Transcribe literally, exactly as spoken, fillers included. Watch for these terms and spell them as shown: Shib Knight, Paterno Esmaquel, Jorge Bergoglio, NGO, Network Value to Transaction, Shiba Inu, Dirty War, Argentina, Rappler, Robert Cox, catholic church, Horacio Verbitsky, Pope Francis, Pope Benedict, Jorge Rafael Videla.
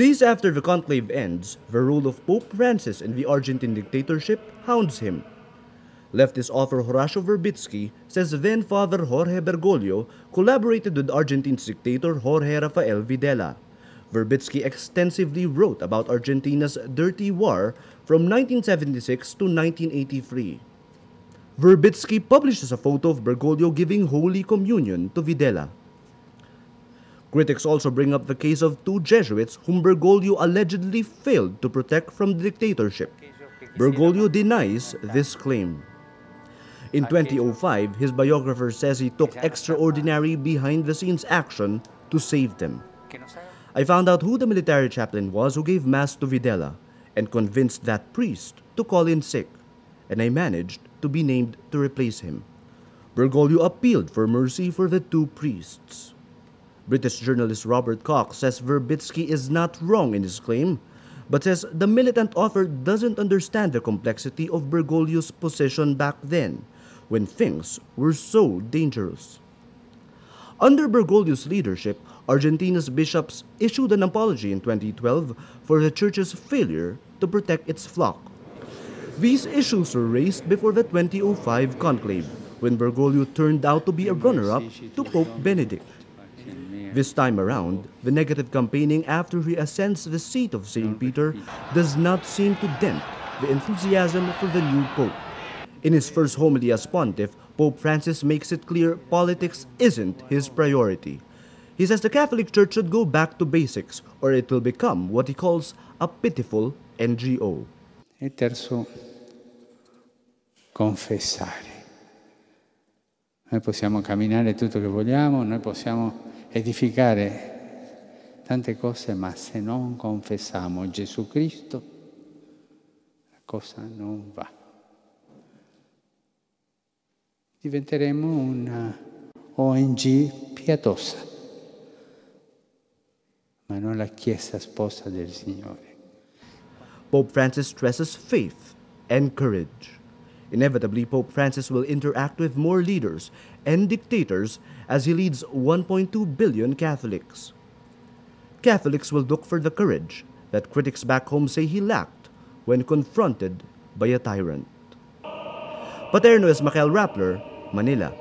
Days after the conclave ends, the rule of Pope Francis in the Argentine dictatorship hounds him. Leftist author Horacio Verbitsky says then-Father Jorge Bergoglio collaborated with Argentine's dictator Jorge Rafael Videla. Verbitsky extensively wrote about Argentina's dirty war from nineteen seventy-six to nineteen eighty-three. Verbitsky publishes a photo of Bergoglio giving Holy Communion to Videla. Critics also bring up the case of two Jesuits whom Bergoglio allegedly failed to protect from the dictatorship. Bergoglio denies this claim. In two thousand five, his biographer says he took extraordinary behind-the-scenes action to save them. I found out who the military chaplain was who gave Mass to Videla and convinced that priest to call in sick, and I managed to be named to replace him. Bergoglio appealed for mercy for the two priests. British journalist Robert Cox says Verbitsky is not wrong in his claim, but says the militant author doesn't understand the complexity of Bergoglio's position back then, when things were so dangerous. Under Bergoglio's leadership, Argentina's bishops issued an apology in twenty twelve for the church's failure to protect its flock. These issues were raised before the two thousand five conclave, when Bergoglio turned out to be a runner-up to Pope Benedict. This time around, the negative campaigning after he ascends the seat of Saint Peter does not seem to dent the enthusiasm for the new pope. In his first homily as pontiff, Pope Francis makes it clear politics isn't his priority. He says the Catholic Church should go back to basics, or it will become what he calls a pitiful N G O. E terzo, confessare. Noi possiamo camminare tutto che vogliamo, noi possiamo edificare tante cose, ma se non confessiamo Gesù Cristo, la cosa non va. Diventeremo una O N G pietosa, ma non la Chiesa sposa del Signore. Pope Francis stresses faith and courage. Inevitably, Pope Francis will interact with more leaders and dictators as he leads one point two billion Catholics. Catholics will look for the courage that critics back home say he lacked when confronted by a tyrant. Paterno Esmaquel, Rappler, Manila.